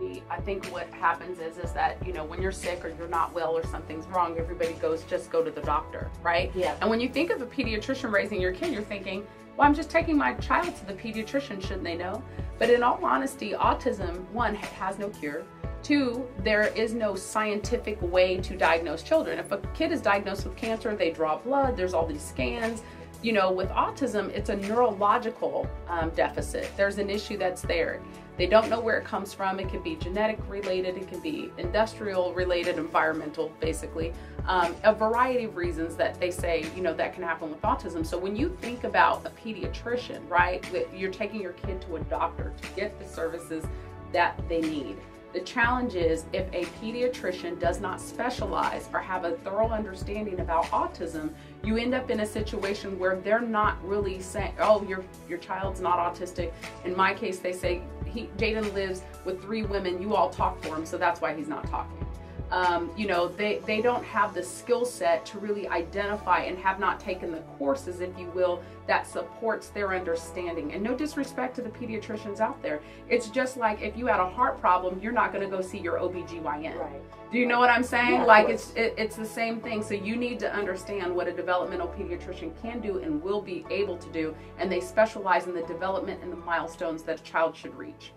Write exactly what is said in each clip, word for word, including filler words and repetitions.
community. I think what happens is is that, you know, when you're sick or you're not well or something's wrong, everybody goes, just go to the doctor, right? Yeah. And when you think of a pediatrician raising your kid, you're thinking, well, I'm just taking my child to the pediatrician, shouldn't they know? But in all honesty, autism, one, has no cure. Two, there is no scientific way to diagnose children. If a kid is diagnosed with cancer, they draw blood, there's all these scans. You know, with autism, it's a neurological um, deficit. There's an issue that's there. They don't know where it comes from. It can be genetic related, it can be industrial related, environmental, basically. Um, a variety of reasons that they say, you know, that can happen with autism. So when you think about a pediatrician, right, you're taking your kid to a doctor to get the services that they need. The challenge is if a pediatrician does not specialize or have a thorough understanding about autism, you end up in a situation where they're not really saying, oh, your, your child's not autistic. In my case, they say, he, Jaden lives with three women, you all talk for him, so that's why he's not talking. Um, you know, they, they don't have the skill set to really identify and have not taken the courses, if you will, that supports their understanding. And no disrespect to the pediatricians out there. It's just like if you had a heart problem, you're not going to go see your O B G Y N. Right. Do you know what I'm saying? Yeah, like it's, it, it's the same thing. So you need to understand what a developmental pediatrician can do and will be able to do. And they specialize in the development and the milestones that a child should reach.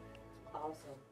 Awesome.